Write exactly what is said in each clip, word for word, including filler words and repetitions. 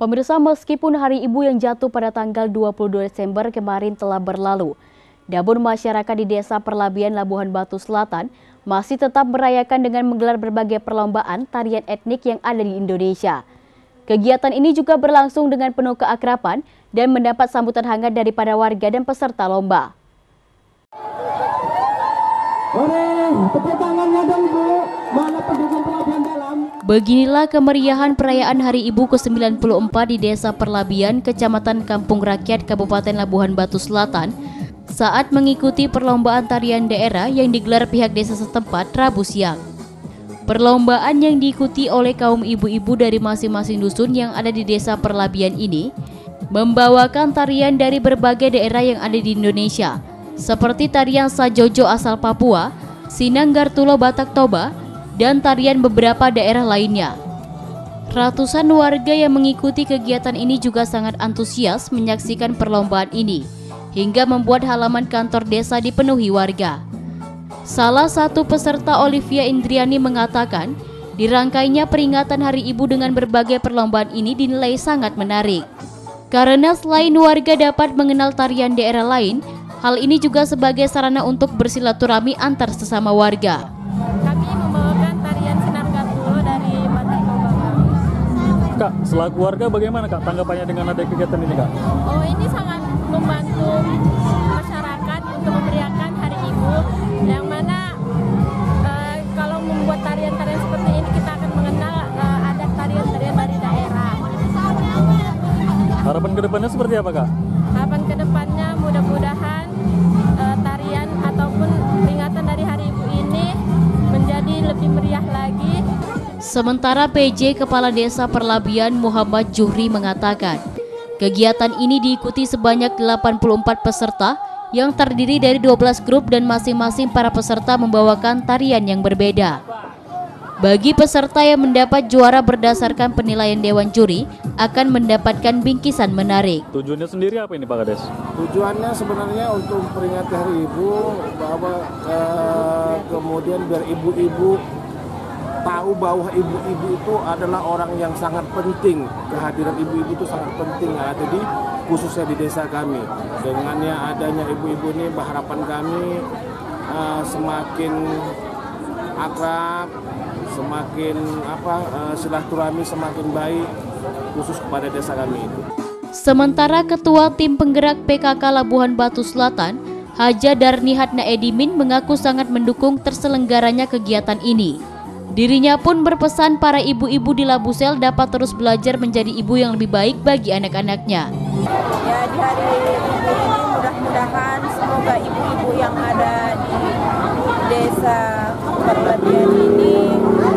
Pemirsa, meskipun Hari Ibu yang jatuh pada tanggal dua puluh dua Desember kemarin telah berlalu, namun masyarakat di Desa Perlabian, Labuhan Batu Selatan masih tetap merayakan dengan menggelar berbagai perlombaan tarian etnik yang ada di Indonesia. Kegiatan ini juga berlangsung dengan penuh keakraban dan mendapat sambutan hangat daripada warga dan peserta lomba. Beginilah kemeriahan perayaan Hari Ibu ke sembilan puluh empat di Desa Perlabian, Kecamatan Kampung Rakyat, Kabupaten Labuhan Batu Selatan saat mengikuti perlombaan tarian daerah yang digelar pihak desa setempat Rabu siang. Perlombaan yang diikuti oleh kaum ibu-ibu dari masing-masing dusun yang ada di Desa Perlabian ini membawakan tarian dari berbagai daerah yang ada di Indonesia, seperti tarian Sajojo asal Papua, Sinanggartulo Batak Toba, dan tarian beberapa daerah lainnya. Ratusan warga yang mengikuti kegiatan ini juga sangat antusias menyaksikan perlombaan ini, hingga membuat halaman kantor desa dipenuhi warga. Salah satu peserta, Olivia Indriani, mengatakan dirangkainya peringatan Hari Ibu dengan berbagai perlombaan ini dinilai sangat menarik. Karena selain warga dapat mengenal tarian daerah lain, hal ini juga sebagai sarana untuk bersilaturahmi antar sesama warga. Kak, selaku warga bagaimana Kak tanggapannya dengan ada kegiatan ini Kak? Oh, ini sangat membantu masyarakat untuk memeriahkan Hari Ibu, yang mana uh, kalau membuat tarian-tarian seperti ini kita akan mengenal uh, ada tarian-tarian dari daerah. Harapan kedepannya seperti apa Kak? Harapan kedepannya mudah-mudahan uh, tarian ataupun peringatan dari Hari Ibu ini menjadi lebih meriah lagi. Sementara P J Kepala Desa Perlabian, Muhammad Juhri, mengatakan kegiatan ini diikuti sebanyak delapan puluh empat peserta yang terdiri dari dua belas grup dan masing-masing para peserta membawakan tarian yang berbeda. Bagi peserta yang mendapat juara berdasarkan penilaian Dewan Juri akan mendapatkan bingkisan menarik. Tujuannya sendiri apa ini Pak Kades? Tujuannya sebenarnya untuk peringati Hari Ibu, bahwa eh, kemudian biar ibu-ibu tahu bahwa ibu-ibu itu adalah orang yang sangat penting, kehadiran ibu-ibu itu sangat penting ya. Jadi khususnya di desa kami, dengannya adanya ibu-ibu ini harapan kami uh, semakin akrab, semakin apa uh, silaturahmi semakin baik khusus kepada desa kami itu. Sementara Ketua Tim Penggerak P K K Labuhan Batu Selatan, Hajah Darnihatna Edimin, mengaku sangat mendukung terselenggaranya kegiatan ini. Dirinya pun berpesan para ibu-ibu di Labusel dapat terus belajar menjadi ibu yang lebih baik bagi anak-anaknya. Ya, di hari ini mudah-mudahan semoga ibu-ibu yang ada di Desa Perlabian ini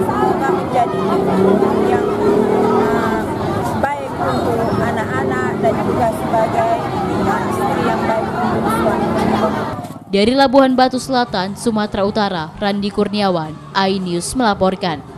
semoga menjadi ibu yang uh, baik untuk anak-anak dan juga sebagai istri yang baik untuk suami. Dari Labuhan Batu Selatan, Sumatera Utara, Randi Kurniawan, iNews melaporkan.